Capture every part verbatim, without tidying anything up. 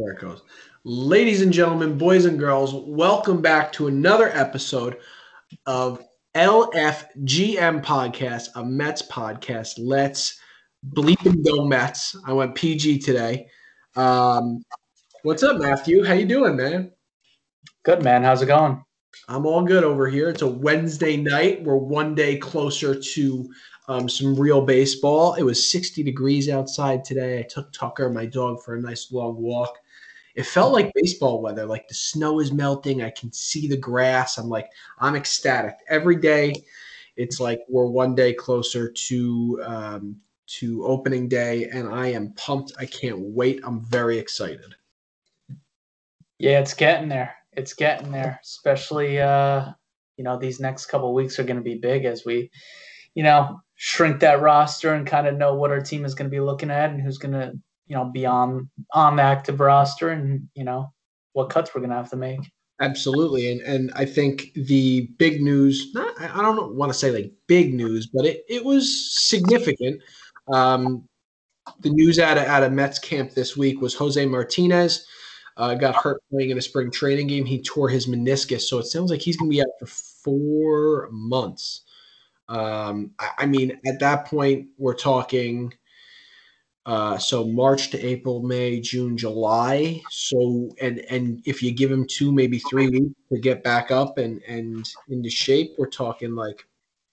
There it goes. Ladies and gentlemen, boys and girls, welcome back to another episode of L F G M Podcast, a Mets podcast. Let's bleep and go Mets. I went P G today. Um, what's up, Matthew? How you doing, man? Good, man. How's it going? I'm all good over here. It's a Wednesday night. We're one day closer to um, some real baseball. It was sixty degrees outside today. I took Tucker, my dog, for a nice long walk. It felt like baseball weather. Like the snow is melting. I can see the grass. I'm like, I'm ecstatic. Every day, it's like we're one day closer to um, to opening day, and I am pumped. I can't wait. I'm very excited. Yeah, it's getting there. It's getting there, especially, uh, you know, these next couple of weeks are going to be big as we, you know, shrink that roster and kind of know what our team is going to be looking at and who's going to, you know, be on, on the active roster and, you know, what cuts we're going to have to make. Absolutely. And and I think the big news, not, I don't want to say like big news, but it, it was significant. Um, the news out of, out of Mets camp this week was Jose Martinez. Uh, got hurt playing in a spring training game. He tore his meniscus, so it sounds like he's going to be out for four months. Um, I, I mean, at that point, we're talking uh, so March to April, May, June, July. So, and and if you give him two, maybe three weeks to get back up and and into shape, we're talking like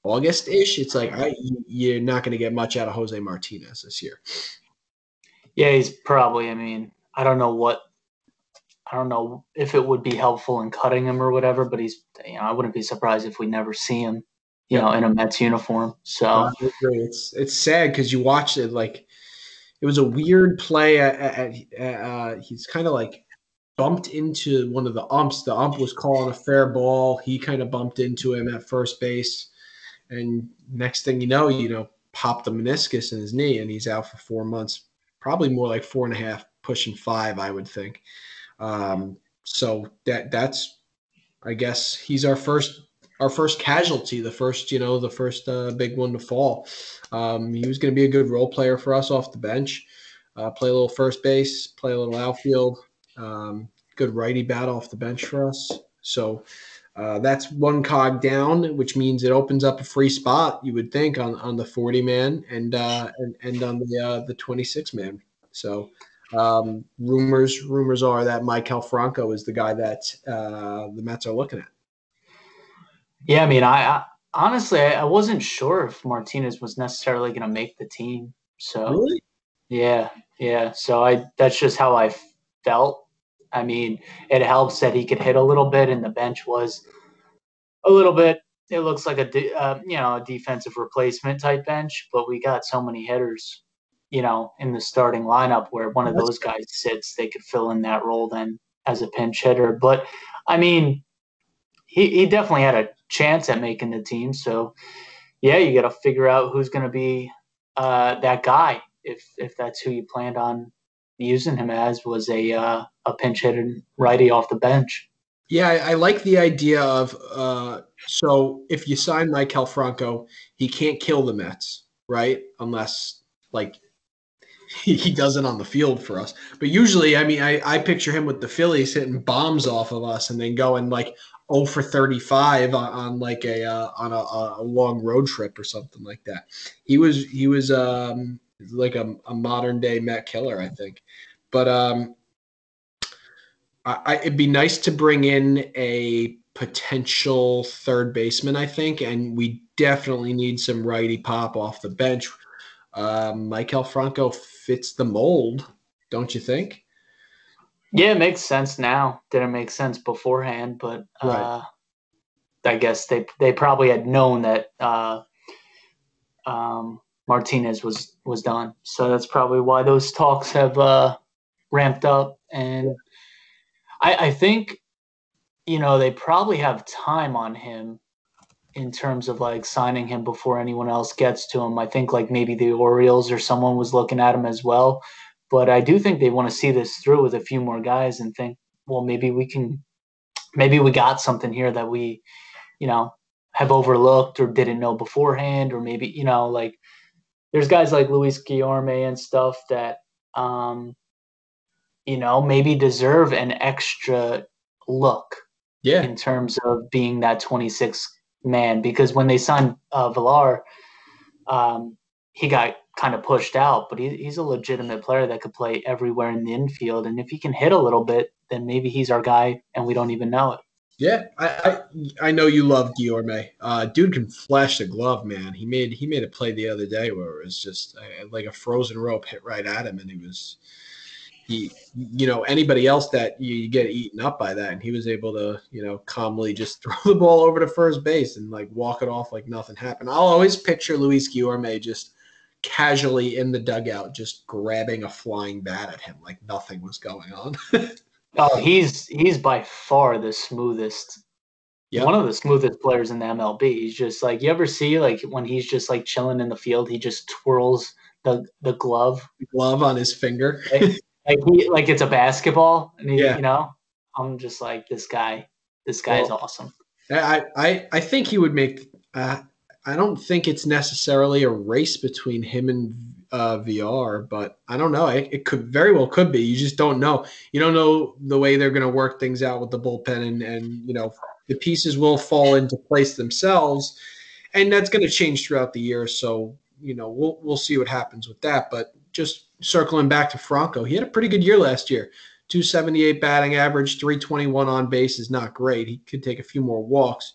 August-ish. It's like I, you're not going to get much out of Jose Martinez this year. Yeah, he's probably. I mean, I don't know what. I don't know if it would be helpful in cutting him or whatever, but he's, you know, I wouldn't be surprised if we never see him, you yeah. know, in a Mets uniform. So uh, it's, it's sad because you watched it. Like it was a weird play. At, at, at, uh, he's kind of like bumped into one of the umps. The ump was calling a fair ball. He kind of bumped into him at first base. And next thing you know, you know, popped the meniscus in his knee and he's out for four months, probably more like four and a half, pushing five, I would think. Um, so that, that's, I guess he's our first, our first casualty, the first, you know, the first, uh, big one to fall. Um, he was going to be a good role player for us off the bench, uh, play a little first base, play a little outfield, um, good righty bat off the bench for us. So, uh, that's one cog down, which means it opens up a free spot, you would think, on, on the forty man and, uh, and, and on the, uh, the twenty-six man. So, Um, rumors, rumors are that Maikel Franco is the guy that uh, the Mets are looking at. Yeah, I mean, I, I honestly I wasn't sure if Martinez was necessarily going to make the team. So really? yeah, yeah. So I that's just how I felt. I mean, it helps that he could hit a little bit, and the bench was a little bit. It looks like a de- uh, you know, a defensive replacement type bench, but we got so many hitters, you know, in the starting lineup where one of those guys sits, they could fill in that role then as a pinch hitter. But, I mean, he, he definitely had a chance at making the team. So, yeah, you got to figure out who's going to be uh, that guy if if that's who you planned on using him as, was a, uh, a pinch hitter righty off the bench. Yeah, I, I like the idea of uh, – so if you sign Maikel Franco, he can't kill the Mets, right, unless, like – he does it on the field for us. But usually, I mean, I, I picture him with the Phillies hitting bombs off of us and then going like oh for thirty-five on, on like a uh, on a, a long road trip or something like that. He was he was um, like a, a modern day Matt Keller, I think. But um, I, I, it'd be nice to bring in a potential third baseman, I think, and we definitely need some righty pop off the bench. Um, Maikel Franco fits the mold, don't you think? Yeah, it makes sense now. Didn't make sense beforehand, but uh, right. I guess they they probably had known that uh, um, Martinez was, was done. So that's probably why those talks have uh, ramped up. And I, I think, you know, they probably have time on him in terms of like signing him before anyone else gets to him. I think like maybe the Orioles or someone was looking at him as well, but I do think they want to see this through with a few more guys and think, well, maybe we can, maybe we got something here that we, you know, have overlooked or didn't know beforehand, or maybe, you know, like there's guys like Luis Guillorme and stuff that, um, you know, maybe deserve an extra look yeah. in terms of being that twenty-six man. Because when they signed uh, Villar, um, he got kind of pushed out, but he, he's a legitimate player that could play everywhere in the infield. And if he can hit a little bit, then maybe he's our guy and we don't even know it. Yeah, I I, I know you love Guillorme. Uh, dude can flash the glove, man. He made he made a play the other day where it was just uh, like a frozen rope hit right at him, and he was he you know anybody else that you, you get eaten up by that, and he was able to you know calmly just throw the ball over to first base and like walk it off like nothing happened. I'll always picture Luis Guillorme just casually in the dugout, just grabbing a flying bat at him like nothing was going on. Oh, he's he's by far the smoothest, yep. one of the smoothest players in the M L B. He's just like, you ever see like when he's just like chilling in the field, he just twirls the the glove, the glove on his finger, like, like he like it's a basketball. And he, yeah. you know, I'm just like this guy. This guy well, is awesome. I, I I think he would make. Uh, I don't think it's necessarily a race between him and uh, V R, but I don't know. It, it could very well could be. You just don't know. You don't know the way they're going to work things out with the bullpen, and, and you know the pieces will fall into place themselves, and that's going to change throughout the year. So you know we'll we'll see what happens with that. But just circling back to Franco, he had a pretty good year last year. two seventy-eight batting average, three twenty-one on base is not great. He could take a few more walks.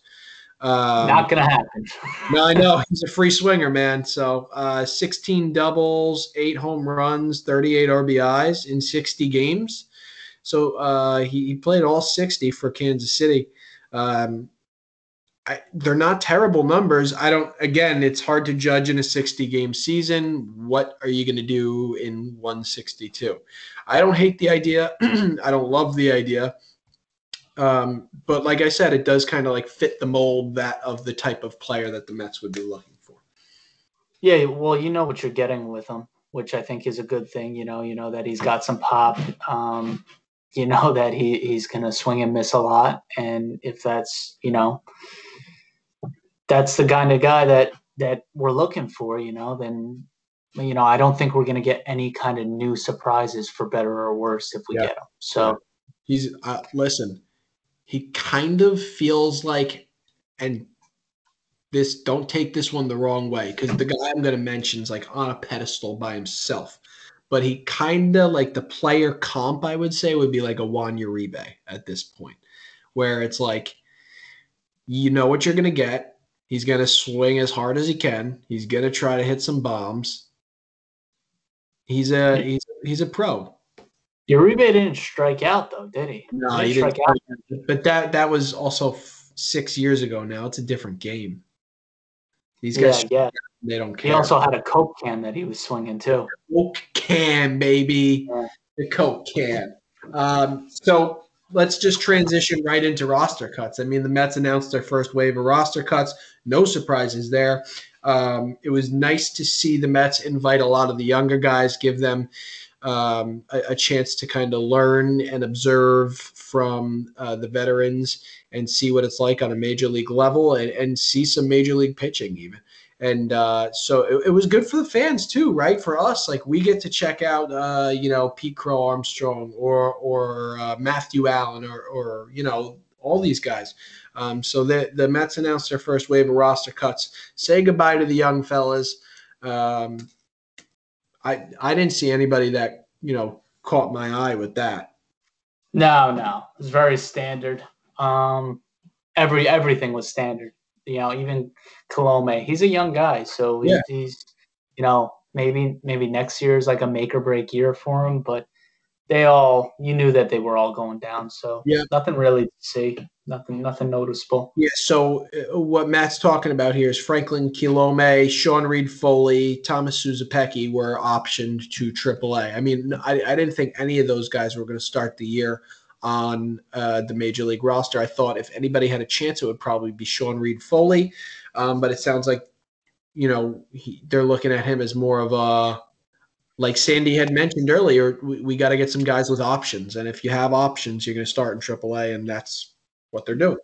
Um, Not going to happen. No, I know. He's a free swinger, man. So uh, sixteen doubles, eight home runs, thirty-eight R B Is in sixty games. So uh, he, he played all sixty for Kansas City. Um, I, they're not terrible numbers. I don't – again, it's hard to judge in a sixty-game season. What are you going to do in one sixty-two? I don't hate the idea. I don't love the idea. Um, but like I said, it does kind of like fit the mold that of the type of player that the Mets would be looking for. Yeah, well, you know what you're getting with him, which I think is a good thing. You know, you know that he's got some pop. Um, you know that he he's gonna swing and miss a lot, and if that's you know that's the kind of guy that that we're looking for, you know, then you know I don't think we're gonna get any kind of new surprises for better or worse if we yeah. get him. So he's uh, listen. He kind of feels like, and this don't take this one the wrong way, because the guy I'm going to mention is like on a pedestal by himself. But he kind of like the player comp, I would say, would be like a Juan Uribe at this point, where it's like, you know what you're going to get. He's going to swing as hard as he can. He's going to try to hit some bombs. He's a he's he's a pro. Uribe didn't strike out, though, did he? No, he didn't. He didn't strike out. But that, that was also f- six years ago now. It's a different game. These guys, yeah, yeah. they don't care. He also had a Coke can that he was swinging, too. Coke can, baby. Yeah. The Coke can. Um, so let's just transition right into roster cuts. I mean, the Mets announced their first wave of roster cuts. No surprises there. Um, it was nice to see the Mets invite a lot of the younger guys, give them – Um, a, a chance to kind of learn and observe from uh, the veterans and see what it's like on a major league level and, and see some major league pitching even. And uh, so it, it was good for the fans too, right? For us, like we get to check out, uh, you know, Pete Crow Armstrong or or uh, Matthew Allen or, or, you know, all these guys. Um, so the, the Mets announced their first wave of roster cuts. Say goodbye to the young fellas. Um I, I didn't see anybody that, you know, caught my eye with that. No, no. It was very standard. Um, every everything was standard. You know, even Kilome. He's a young guy, so yeah. he, he's, you know, maybe maybe next year is like a make or break year for him, but they all – you knew that they were all going down, so yeah. nothing really to see. Nothing, nothing noticeable. Yeah. So what Matt's talking about here is Franklin Kilome, Sean Reed Foley, Thomas Suzepecki were optioned to triple A. I mean, I, I didn't think any of those guys were going to start the year on uh, the major league roster. I thought if anybody had a chance, it would probably be Sean Reed Foley. Um, but it sounds like, you know, he, they're looking at him as more of a, like Sandy had mentioned earlier, we, we got to get some guys with options. And if you have options, you're going to start in triple A, and that's what they're doing.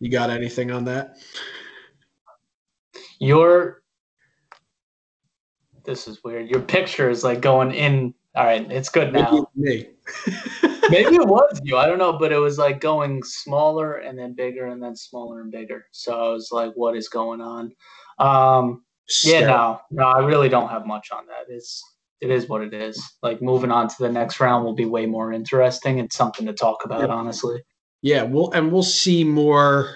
You got anything on that? Your this is weird. Your picture is like going in. All right, it's good now. Maybe it was me. Maybe it was you. I don't know, but it was like going smaller and then bigger and then smaller and bigger. So I was like, "What is going on?" Um, yeah, no, no, I really don't have much on that. It's it is what it is. Like moving on to the next round will be way more interesting and something to talk about, yeah. honestly. Yeah, we'll and we'll see more.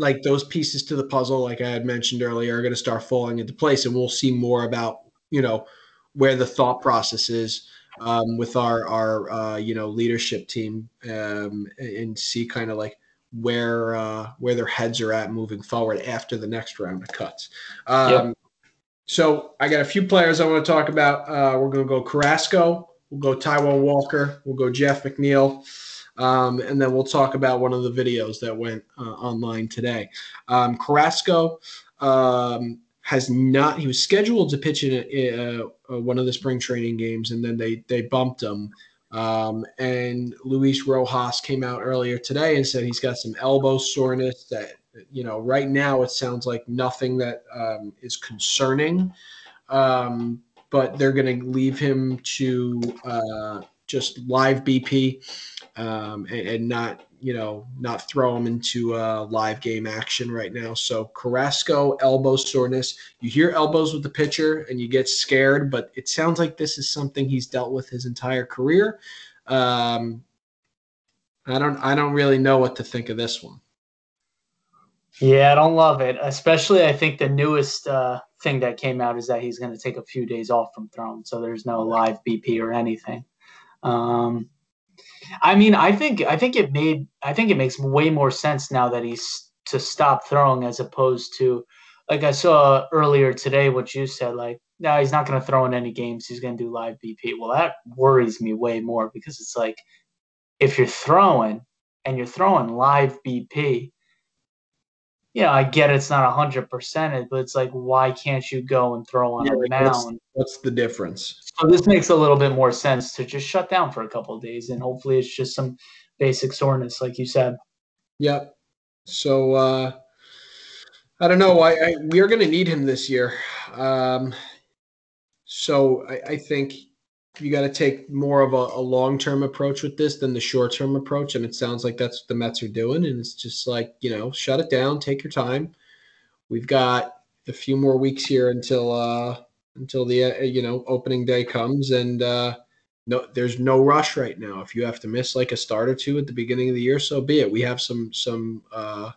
Like those pieces to the puzzle, like I had mentioned earlier, are going to start falling into place, and we'll see more about, you know, where the thought process is um, with our, our uh, you know, leadership team um, and see kind of like where uh, where their heads are at moving forward after the next round of cuts. Um, yep. So I got a few players I want to talk about. Uh, we're going to go Carrasco. We'll go Taijuan Walker. We'll go Jeff McNeil. Um, and then we'll talk about one of the videos that went uh, online today. Um, Carrasco um, has not – he was scheduled to pitch in a, a, a one of the spring training games, and then they they bumped him. Um, and Luis Rojas came out earlier today and said he's got some elbow soreness that, you know, right now it sounds like nothing that um, is concerning. Um, but they're going to leave him to uh, just live B P. Um, and, and not, you know, not throw him into uh, live game action right now. So Carrasco, elbow soreness. You hear elbows with the pitcher and you get scared, but it sounds like this is something he's dealt with his entire career. Um, I don't, I don't really know what to think of this one. Yeah, I don't love it. Especially, I think the newest uh, thing that came out is that he's going to take a few days off from throwing, so there's no live B P or anything. Um, I mean, I think I think it made I think it makes way more sense now that he's to stop throwing as opposed to, like I saw earlier today what you said, like, no, he's not going to throw in any games. He's going to do live B P. Well, that worries me way more because it's like if you're throwing and you're throwing live B P, you know, I get it's not one hundred percent, but it's like, why can't you go and throw on yeah, a mound? What's, what's the difference? So this makes a little bit more sense to just shut down for a couple of days, and hopefully it's just some basic soreness, like you said. Yep. So uh, I don't know. I, I we are going to need him this year. Um, so I, I think you got to take more of a, a long-term approach with this than the short-term approach. And it sounds like that's what the Mets are doing. And it's just like, you know, shut it down, take your time. We've got a few more weeks here until, uh, until the, uh, you know, opening day comes, and uh, no, there's no rush right now. If you have to miss like a start or two at the beginning of the year, so be it. We have some, some, uh,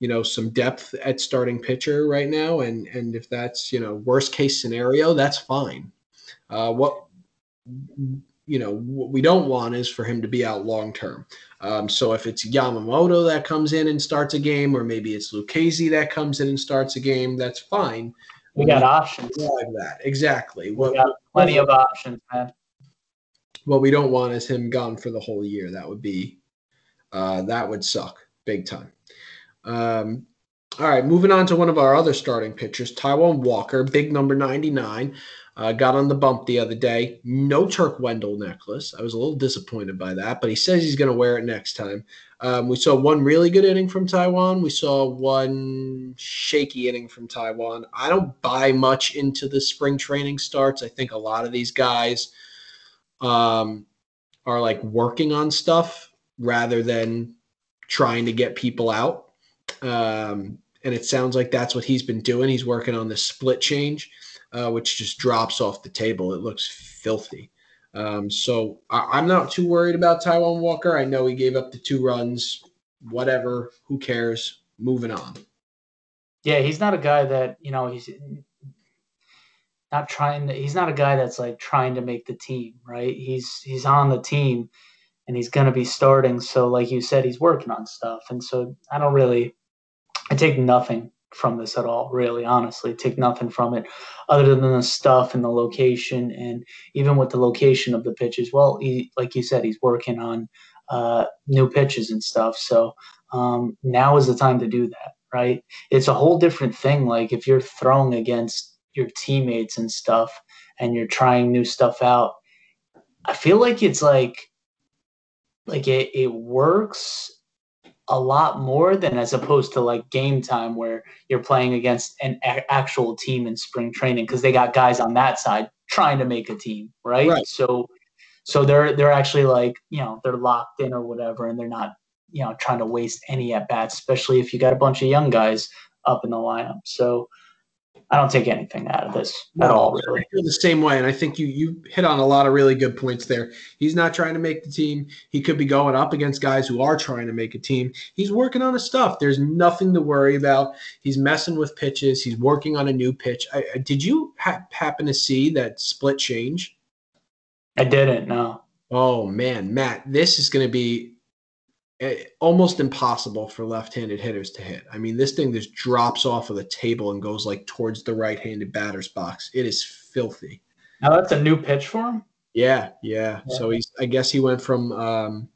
you know, some depth at starting pitcher right now. And, and if that's, you know, worst case scenario, that's fine. Uh, what, you know, what we don't want is for him to be out long term. Um, so if it's Yamamoto that comes in and starts a game, or maybe it's Lucchesi that comes in and starts a game, that's fine. We got we options. Like that. Exactly. We what, got plenty of options, man. What we don't want is him gone for the whole year. That would be uh, that would suck big time. Um, all right, moving on to one of our other starting pitchers, Taijuan Walker, big number ninety-nine. Uh, got on the bump the other day. No Turk Wendell necklace. I was a little disappointed by that, but he says he's going to wear it next time. Um, we saw one really good inning from Taijuan. We saw one shaky inning from Taijuan. I don't buy much into the spring training starts. I think a lot of these guys um, are like working on stuff rather than trying to get people out. Um, and it sounds like that's what he's been doing. He's working on the split change. Uh, which just drops off the table. It looks filthy. Um, so I, I'm not too worried about Taijuan Walker. I know he gave up the two runs, whatever, who cares, moving on. Yeah, he's not a guy that, you know, he's not trying to, he's not a guy that's like trying to make the team, right? He's, he's on the team and he's going to be starting. So like you said, he's working on stuff. And so I don't really, I take nothing from this at all, really, honestly. Take nothing from it other than the stuff and the location, and even with the location of the pitches, well, he, like you said, he's working on uh, new pitches and stuff. So um, now is the time to do that, right? It's a whole different thing. Like if you're throwing against your teammates and stuff and you're trying new stuff out, I feel like it's like, like it, it works a lot more than as opposed to like game time where you're playing against an a- actual team in spring training, because they got guys on that side trying to make a team, right? right? So so they're they're actually like, you know, they're locked in or whatever, and they're not, you know, trying to waste any at-bats, especially if you got a bunch of young guys up in the lineup. So I don't take anything out of this at no, all, really. You're the same way, and I think you you hit on a lot of really good points there. He's not trying to make the team. He could be going up against guys who are trying to make a team. He's working on his stuff. There's nothing to worry about. He's messing with pitches. He's working on a new pitch. I, I, did you ha- happen to see that split change? I didn't, no. Oh, man, Matt, this is going to be almost impossible for left-handed hitters to hit. I mean, this thing just drops off of the table and goes like towards the right-handed batter's box. It is filthy. Now that's a new pitch for him. Yeah, yeah. yeah. So he's, I guess he went from, um,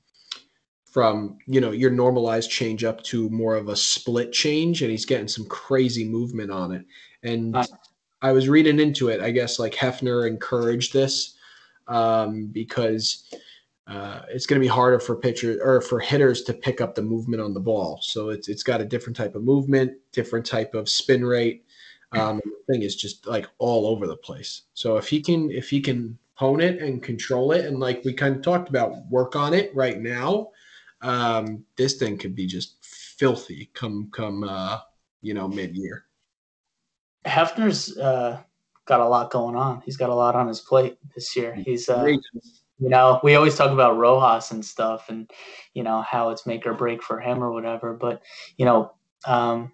from you know, your normalized change up to more of a split change, and he's getting some crazy movement on it. And nice. I was reading into it. I guess like Hefner encouraged this um, because. Uh, it's going to be harder for pitchers or for hitters to pick up the movement on the ball. So it's it's got a different type of movement, different type of spin rate. Um, the thing is just like all over the place. So if he can if he can hone it and control it, and like we kind of talked about, work on it right now, um, this thing could be just filthy come come uh, you know mid year. Hefner's uh, got a lot going on. He's got a lot on his plate this year. He's uh, You know, we always talk about Rojas and stuff and, you know, how it's make or break for him or whatever. But, you know, um,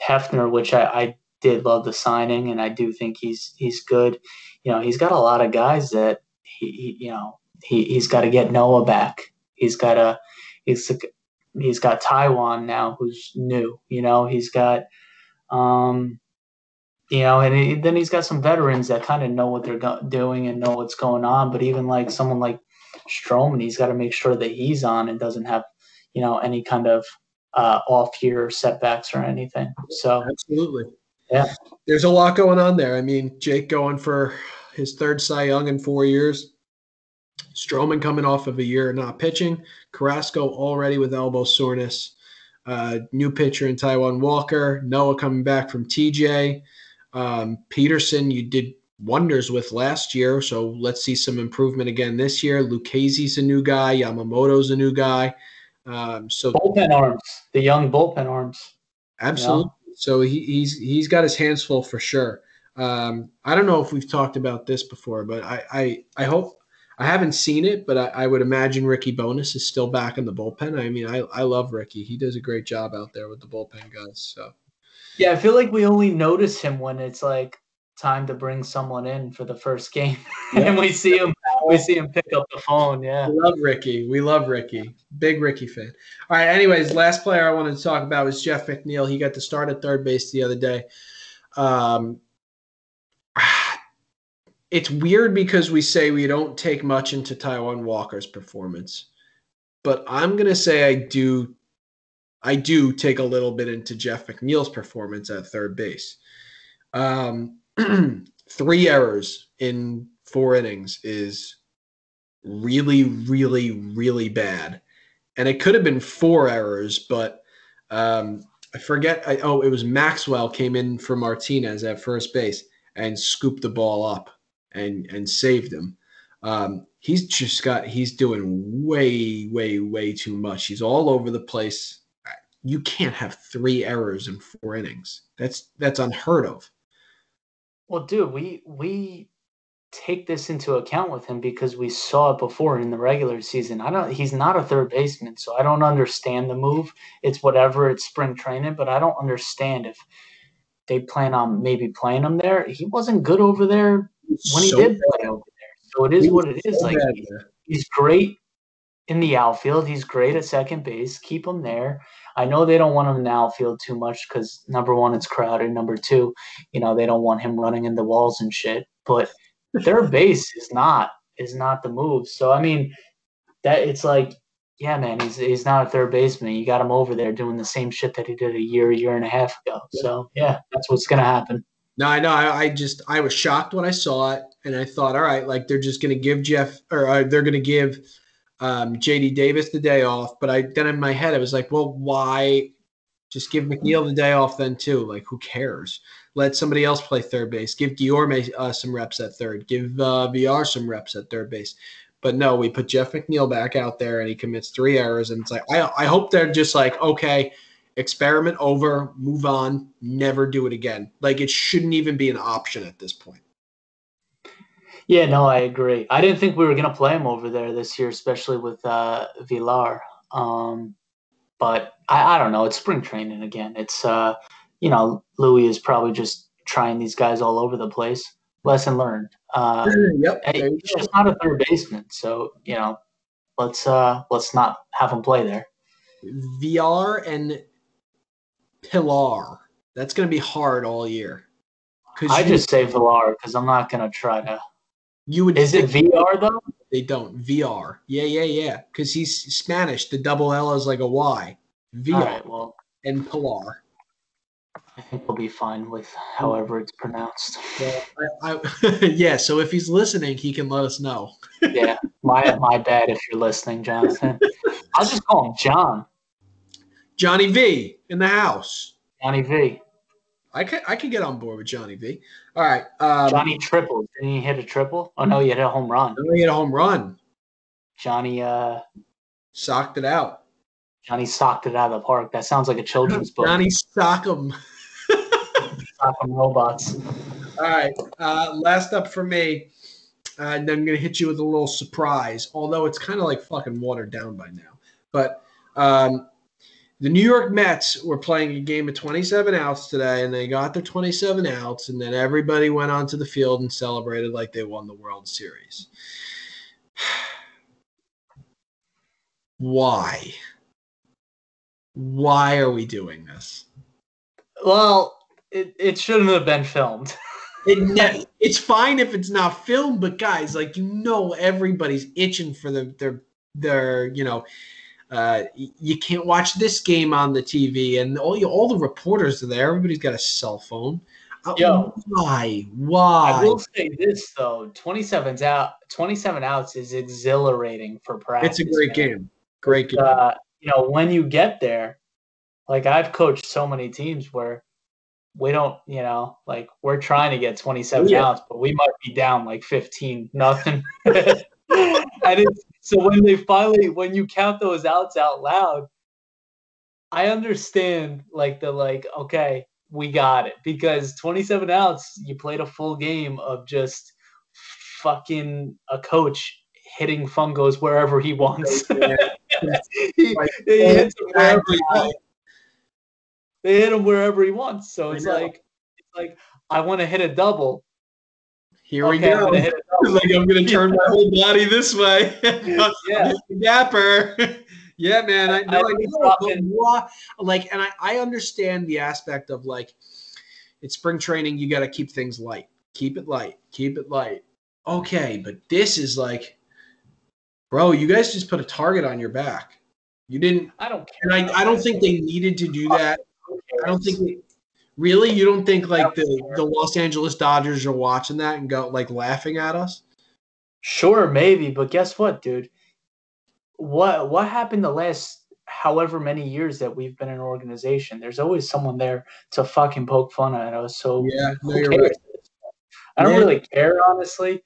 Hefner, which I, I did love the signing, and I do think he's he's good. You know, he's got a lot of guys that, he, he you know, he, he's got to get Noah back. He's got a he's, he's got Taijuan now, who's new. You know, he's got, um, you know, and he, then he's got some veterans that kind of know what they're go- doing and know what's going on. But even like someone like Stroman, he's got to make sure that he's on and doesn't have, you know, any kind of uh, off-year setbacks or anything. So absolutely, yeah. There's a lot going on there. I mean, Jake going for his third Cy Young in four years. Stroman coming off of a year not pitching. Carrasco already with elbow soreness. Uh, new pitcher in Taijuan Walker. Noah coming back from T J. Um, Peterson, you did wonders with last year, so let's see some improvement again this year. Lucchesi's a new guy. Yamamoto's a new guy. Um, so bullpen arms, the young bullpen arms. Absolutely. Yeah. So he, he's he's got his hands full for sure. Um, I don't know if we've talked about this before, but I I, I hope I haven't seen it, but I, I would imagine Ricky Bonas is still back in the bullpen. I mean, I I love Ricky. He does a great job out there with the bullpen guys. So. Yeah, I feel like we only notice him when it's like time to bring someone in for the first game, yeah. and we see him. We see him pick up the phone. Yeah, we love Ricky. We love Ricky. Big Ricky fan. All right. Anyways, last player I wanted to talk about was Jeff McNeil. He got to start at third base the other day. Um, it's weird because we say we don't take much into Taijuan Walker's performance, but I'm gonna say I do. I do take a little bit into Jeff McNeil's performance at third base. Um, three errors in four innings is really, really, really bad. And it could have been four errors, but um, I forget. I, oh, it was Maxwell came in for Martinez at first base and scooped the ball up and, and saved him. Um, he's just got – he's doing way, way, way too much. He's all over the place. You can't have three errors in four innings. That's that's unheard of. Well, dude, we we take this into account with him because we saw it before in the regular season. I don't. He's not a third baseman, so I don't understand the move. It's whatever. It's spring training, but I don't understand if they plan on maybe playing him there. He wasn't good over there when he so did play over there. So it is what it is. So like he, he's great in the outfield. He's great at second base. Keep him there. I know they don't want him in the outfield too much because, number one, it's crowded. Number two, you know, they don't want him running into walls and shit. But their base is not is not the move. So, I mean, that it's like, yeah, man, he's he's not a third baseman. You got him over there doing the same shit that he did a year, year and a half ago. So, yeah, that's what's going to happen. No, I know. I, I just – I was shocked when I saw it, and I thought, all right, like they're just going to give Jeff – or uh, they're going to give – um, J D. Davis the day off. But I then in my head, I was like, well, why just give McNeil the day off then too? Like, who cares? Let somebody else play third base. Give Guillorme uh, some reps at third. Give uh, Villar some reps at third base. But no, we put Jeff McNeil back out there, and he commits three errors. And it's like, I, I hope they're just like, okay, experiment over, move on, never do it again. Like, it shouldn't even be an option at this point. Yeah, no, I agree. I didn't think we were going to play him over there this year, especially with uh, Villar. Um, but I, I don't know. It's spring training again. It's, uh, you know, Louis is probably just trying these guys all over the place. Lesson learned. Uh, yep, he's just not a third baseman, so you know, let's uh, let's not have him play there. V R and Pilar. That's going to be hard all year. I you, just say Villar because I'm not going to try to. You would. Is it V R though? They don't V R. Yeah, yeah, yeah. Because he's Spanish. The double L is like a Y. V R all right, well, and Pilar. I think we'll be fine with however it's pronounced. Yeah, I, I, yeah, so if he's listening, he can let us know. Yeah, my my bad if you're listening, Jonathan. I'll just call him John. Johnny V in the house. Johnny V. I could, I could get on board with Johnny V. All right. Um, Johnny Triple. Didn't he hit a triple? Oh, no, he hit a home run. No, he hit a home run. Johnny uh, socked it out. Johnny socked it out of the park. That sounds like a children's book. Johnny Sockham. Robots. All right. Uh, last up for me, uh, and then I'm going to hit you with a little surprise, although it's kind of like fucking watered down by now. But um, the New York Mets were playing a game of twenty-seven outs today, and they got their twenty-seven outs, and then everybody went onto the field and celebrated like they won the World Series. Why? Why are we doing this? Well, It it shouldn't have been filmed. it, it's fine if it's not filmed, but guys, like, you know, everybody's itching for the their their you know, uh, you can't watch this game on the T V, and all you all the reporters are there. Everybody's got a cell phone. Uh, Yo, why why? I will say this though: twenty-seven out, twenty-seven outs is exhilarating for practice. It's a great man. game, great game. Uh, you know, when you get there, like, I've coached so many teams where. We don't, you know, like, we're trying to get twenty-seven yeah. outs, but we might be down like fifteen, nothing. And it's, so when they finally, when you count those outs out loud, I understand, like, the, like, okay, we got it. Because twenty-seven outs, you played a full game of just fucking a coach hitting fungos wherever he wants. Yeah. he, like, he hits them wherever he wants. They hit him wherever he wants, so it's like, it's like I want to hit a double. Here okay, we go. I'm gonna hit a double. Like, I'm going to turn my whole body this way. Yeah, Dapper. Yeah, man. I know. I, I I know like, and I, I understand the aspect of, like, it's spring training. You got to keep things light. Keep it light. Keep it light. Okay, but this is like, bro, you guys just put a target on your back. You didn't. I don't care. And I, I don't think they needed to do that. I don't think we, really you don't think like the, the Los Angeles Dodgers are watching that and go like laughing at us? Sure, maybe, but guess what, dude? What what happened the last however many years that we've been an organization? There's always someone there to fucking poke fun at us. So yeah, no, you're right. I don't yeah. really care, honestly.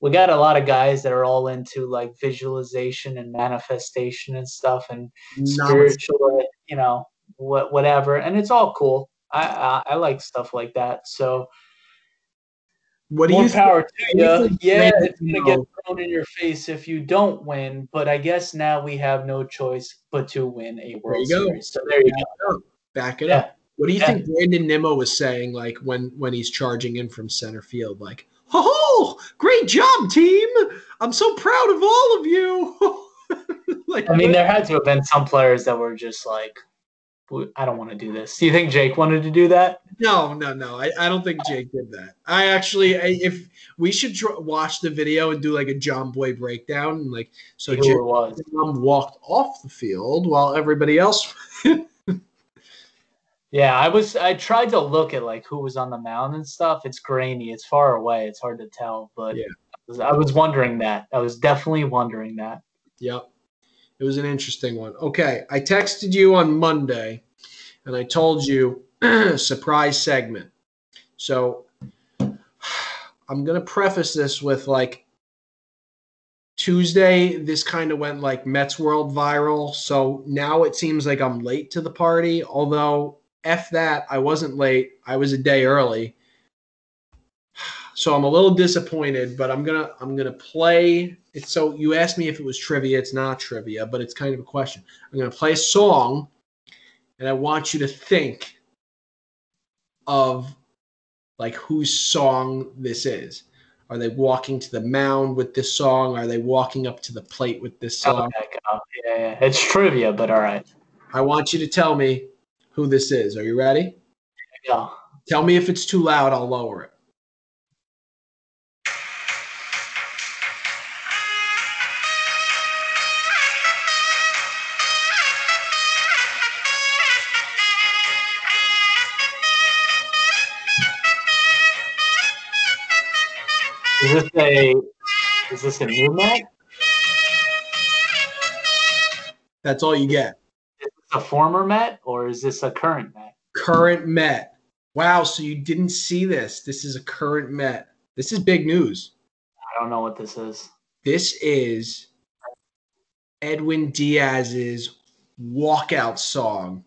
We got a lot of guys that are all into like visualization and manifestation and stuff and Not spiritual, it. you know. What, whatever, and it's all cool. I, I I like stuff like that. So, what do you power to you? Yeah, it's gonna get thrown in your face if you don't win. But I guess now we have no choice but to win a World Series. So there you go. Back it up. What do you think Brandon Nimmo was saying? Like when when he's charging in from center field, like, "Oh, great job, team! I'm so proud of all of you." Like, I mean, there had to have been some players that were just like. I don't want to do this. Do you think Jake wanted to do that? No, no, no. I, I don't think Jake did that. I actually, I, if we should tr- watch the video and do like a John Boy breakdown, and like so, Jake was. walked off the field while everybody else. yeah, I was. I tried to look at like who was on the mound and stuff. It's grainy. It's far away. It's hard to tell. But yeah. I was, I was wondering that. I was definitely wondering that. Yep. It was an interesting one. Okay, I texted you on Monday, and I told you surprise segment. So I'm going to preface this with, like, Tuesday, this kind of went, like, Mets World viral. So now it seems like I'm late to the party, although F that, I wasn't late. I was a day early. So I'm a little disappointed, but I'm going to I'm gonna play. It's, so you asked me if it was trivia. It's not trivia, but it's kind of a question. I'm going to play a song, and I want you to think of, like, whose song this is. Are they walking to the mound with this song? Are they walking up to the plate with this song? Oh, my God. Yeah, yeah. It's trivia, but all right. I want you to tell me who this is. Are you ready? Yeah. Tell me if it's too loud. I'll lower it. Is this a is this a new Met? That's all you get. Is this a former Met or is this a current Met? Current Met. Wow, so you didn't see this. This is a current Met. This is big news. I don't know what this is. This is Edwin Diaz's walkout song.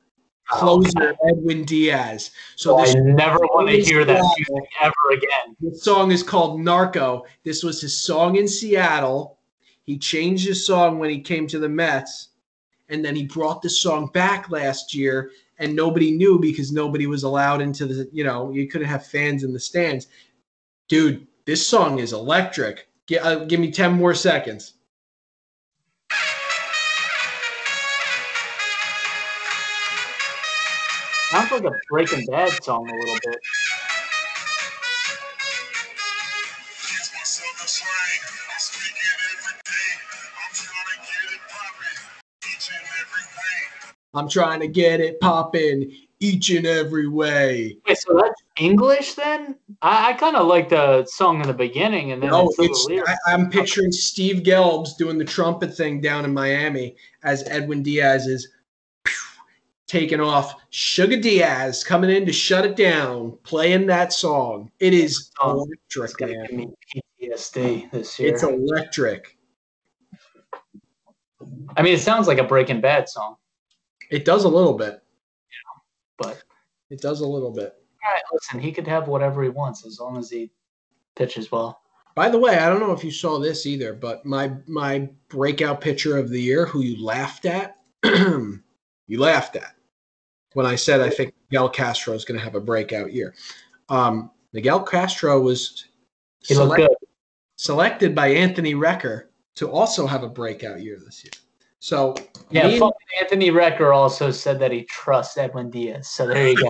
Closer, oh, Edwin Diaz. So this I never want to hear that music ever again. This song is called Narco. This was his song in Seattle. He changed his song when he came to the Mets, and then he brought this song back last year, and nobody knew because nobody was allowed into the, you know, you couldn't have fans in the stands. Dude, this song is electric. G- uh, give me ten more seconds. Sounds like a Breaking Bad song a little bit. I'm trying to get it popping each and every way. Wait, so that's English then? I, I kind of like the song in the beginning, and then no, it's, it's the lyrics. I, I'm picturing Steve Gelbs doing the trumpet thing down in Miami as Edwin Diaz is taking off. Sugar Diaz coming in to shut it down, playing that song. It is electric. It's going to give me P T S D this year. It's electric. I mean, it sounds like a Breaking Bad song. It does a little bit. Yeah, but it does a little bit. All right, listen, he could have whatever he wants as long as he pitches well. By the way, I don't know if you saw this either, but my my breakout pitcher of the year, who you laughed at, you laughed at. When I said I think Miguel Castro is going to have a breakout year, um, Miguel Castro was select- selected by Anthony Recker to also have a breakout year this year. So yeah, and- Anthony Recker also said that he trusts Edwin Diaz. So there you go.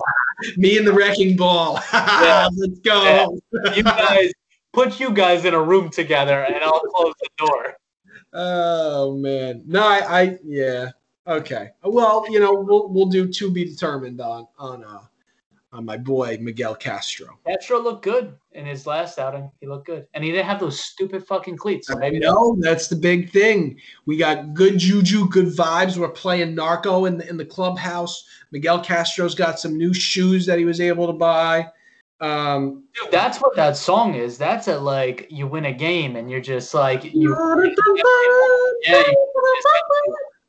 Me and the wrecking ball. Yeah. Let's go. Yeah. You guys put you guys in a room together, and I'll close the door. Oh man, no, I, I yeah. Okay. Well, you know, we'll we'll do to be determined on on uh, on my boy Miguel Castro. Castro looked good in his last outing. He looked good, and he didn't have those stupid fucking cleats. So maybe no, that's the big thing. We got good juju, good vibes. We're playing Narco in the, in the clubhouse. Miguel Castro's got some new shoes that he was able to buy. Um, Dude, that's what that song is. That's it. Like you win a game, and you're just like you. Yeah,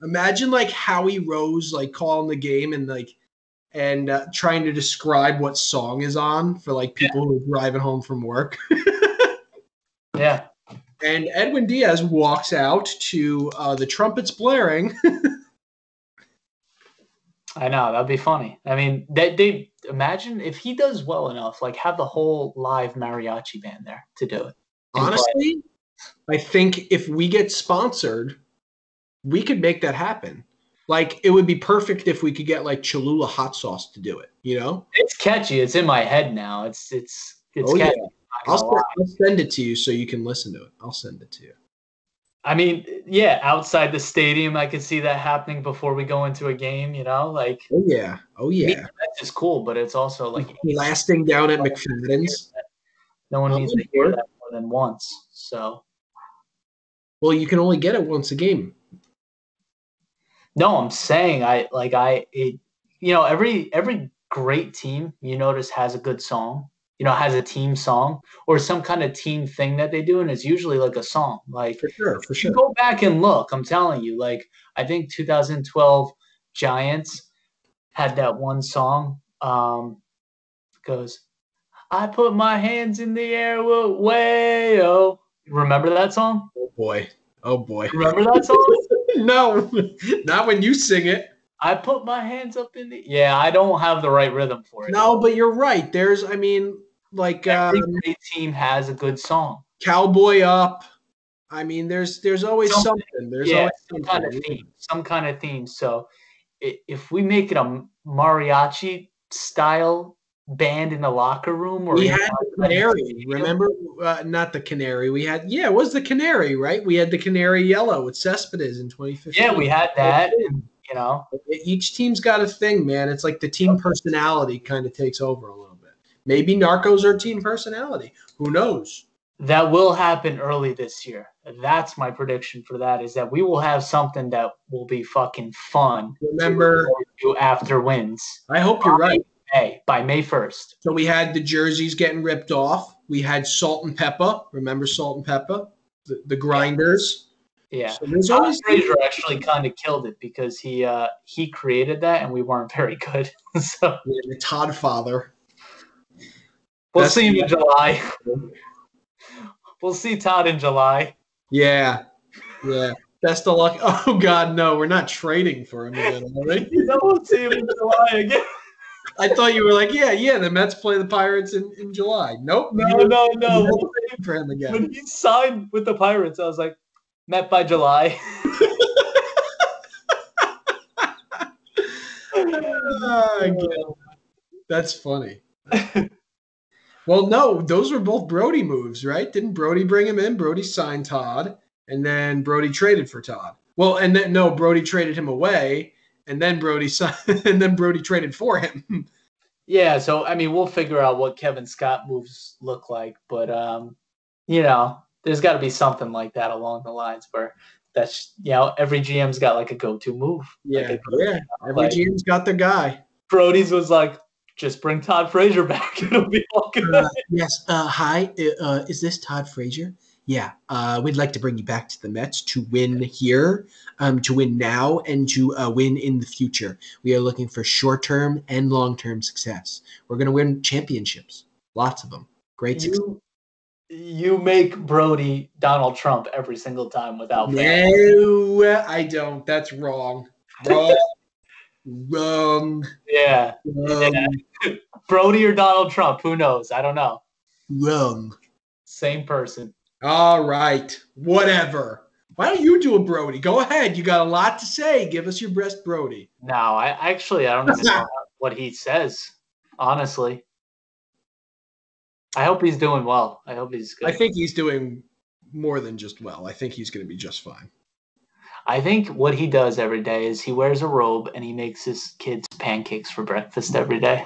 imagine like Howie Rose like calling the game and like and uh, trying to describe what song is on for like people yeah. who are driving home from work. Yeah. And Edwin Diaz walks out to uh, the trumpets blaring. I know, that'd be funny. I mean, they, they imagine if he does well enough, like have the whole live mariachi band there to do it. Honestly, play. I think if we get sponsored, we could make that happen. Like, it would be perfect if we could get, like, Cholula hot sauce to do it, you know? It's catchy. It's in my head now. It's it's it's oh, catchy. Yeah. I'll, send, I'll send it to you so you can listen to it. I'll send it to you. I mean, yeah, outside the stadium, I could see that happening before we go into a game, you know? Like, oh, yeah. Oh, yeah. That's just cool, but it's also, like, blasting down at McFadden's. No one needs to hear that more than once, so. Well, you can only get it once a game. No, I'm saying I like I it, you know, every every great team you notice has a good song, you know, has a team song or some kind of team thing that they do, and it's usually like a song. Like for sure, for sure. You go back and look. I'm telling you, like I think twenty twelve Giants had that one song. Um, goes, I put my hands in the air, way oh. Remember that song? Oh boy, oh boy. Remember that song? No, not when you sing it. I put my hands up in the. Yeah, I don't have the right rhythm for it. No, but you're right. There's, I mean, like every um, great team has a good song. Cowboy Up. I mean, there's there's always something. something. There's yeah, always some something. kind of theme. Some kind of theme. So, if we make it a mariachi style band in the locker room, or we had the Canary. Remember, uh, not the Canary. We had yeah, it was the Canary, right? We had the Canary Yellow with Cespedes in twenty fifteen. Yeah, we had that. And, you know, each team's got a thing, man. It's like the team personality kind of takes over a little bit. Maybe Narcos are team personality. Who knows? That will happen early this year. That's my prediction for that, is that we will have something that will be fucking fun. Remember, to after wins. I hope you're right. May, by May first. So we had the jerseys getting ripped off. We had Salt-N-Pepa. Remember Salt-N-Pepa? The, the grinders. Yeah. So there's Todd always Frazier actually kind of killed it because he uh, he created that and we weren't very good. So yeah, the Todd father. We'll That's see him in July. We'll see Todd in July. Yeah. Yeah. Best of luck. Oh, God, no. We're not trading for him again, are we? We'll see him in July again. I thought you were like, yeah, yeah, the Mets play the Pirates in, in July. Nope. No, no, no. We'll trade for him again. When he signed with the Pirates, I was like, Met by July. Oh, that's funny. Well, no, those were both Brody moves, right? Didn't Brody bring him in? Brody signed Todd, and then Brody traded for Todd. Well, and then no, Brody traded him away. And then Brody signed, and then Brody traded for him. Yeah, so I mean, we'll figure out what Kevin Scott moves look like, but um, you know, there's got to be something like that along the lines where that's you know, every G M's got like a go-to move. Yeah, like go-to yeah. Every like, G M's got their guy. Brody's was like, just bring Todd Frazier back. It'll be all good. Uh, yes. Uh, hi. Uh, is this Todd Frazier? Yeah, uh, we'd like to bring you back to the Mets to win here, um, to win now, and to uh, win in the future. We are looking for short-term and long-term success. We're going to win championships, lots of them. Great success. You, you make Brody Donald Trump every single time without fail. No, I don't. That's wrong. Wrong. Wrong. Yeah. Wrong. Yeah. Brody or Donald Trump, who knows? I don't know. Wrong. Same person. All right, whatever. Why don't you do a Brody? Go ahead. You got a lot to say. Give us your best Brody. No, I actually I don't even know what he says. Honestly, I hope he's doing well. I hope he's good. I think he's doing more than just well. I think he's going to be just fine. I think what he does every day is he wears a robe and he makes his kids pancakes for breakfast every day.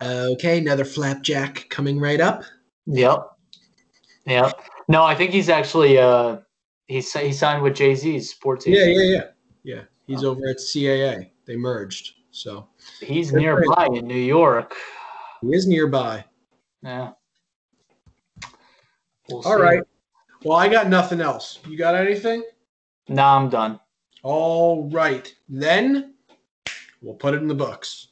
Okay, another flapjack coming right up. Yep. Yeah. No, I think he's actually uh, he's he signed with Jay-Z's sports agent. Yeah, yeah, yeah. Yeah. He's over at C A A. They merged. So he's They're nearby great. in New York. He is nearby. Yeah. We'll All see. right. Well, I got nothing else. You got anything? No, nah, I'm done. All right. Then we'll put it in the books.